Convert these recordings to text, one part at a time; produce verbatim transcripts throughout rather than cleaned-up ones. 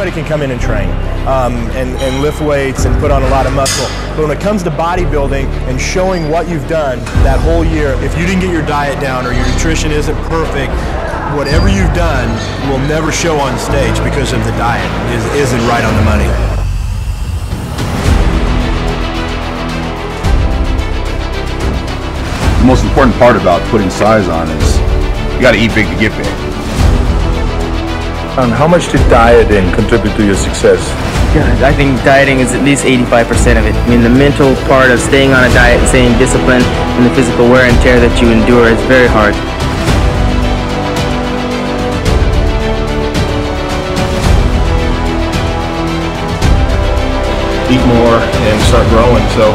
anybody can come in and train um, and, and lift weights and put on a lot of muscle. But when it comes to bodybuilding and showing what you've done that whole year, if you didn't get your diet down or your nutrition isn't perfect, whatever you've done will never show on stage because of the diet is, isn't right on the money. The most important part about putting size on is you got to eat big to get big. And how much did dieting contribute to your success? Yeah, I think dieting is at least eighty-five percent of it. I mean, the mental part of staying on a diet, staying disciplined, and the physical wear and tear that you endure is very hard. Eat more and start growing. So.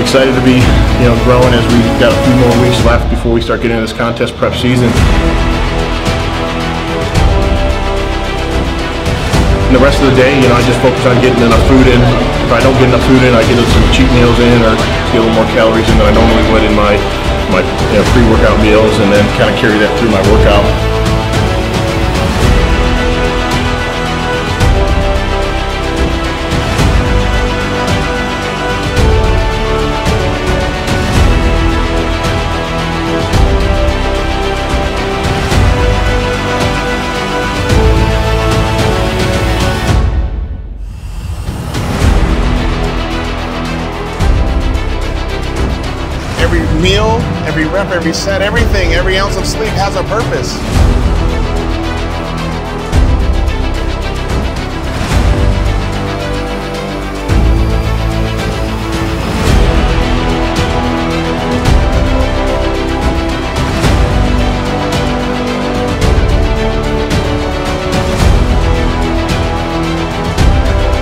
Excited to be, you know, growing as we've got a few more weeks left before we start getting into this contest prep season. And the rest of the day, you know, I just focus on getting enough food in. If I don't get enough food in, I get some cheat meals in or get a little more calories in than I normally would in my, my you know, pre-workout meals, and then kind of carry that through my workout. Every meal, every rep, every set, everything, every ounce of sleep has a purpose.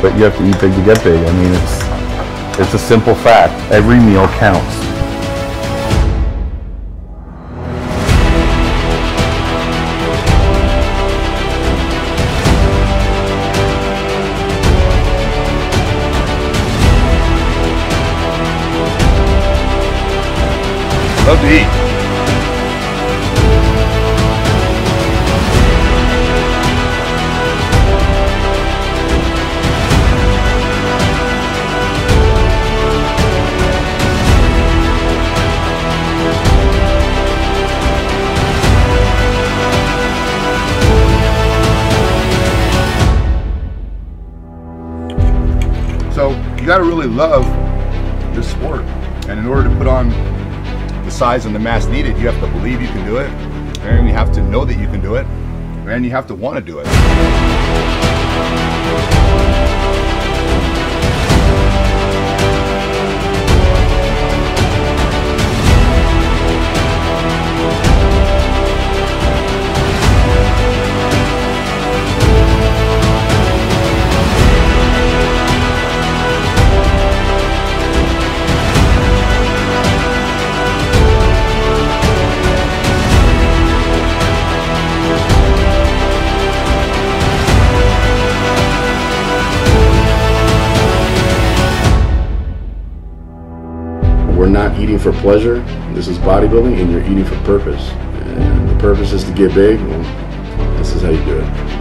But you have to eat big to get big. I mean, it's, it's a simple fact. Every meal counts. I love to eat. So you gotta really love this sport, and in order to put on the size and the mass needed, you have to believe you can do it, and you have to know that you can do it, and you have to want to do it. We're not eating for pleasure. This is bodybuilding, and you're eating for purpose. And the purpose is to get big. Well, this is how you do it.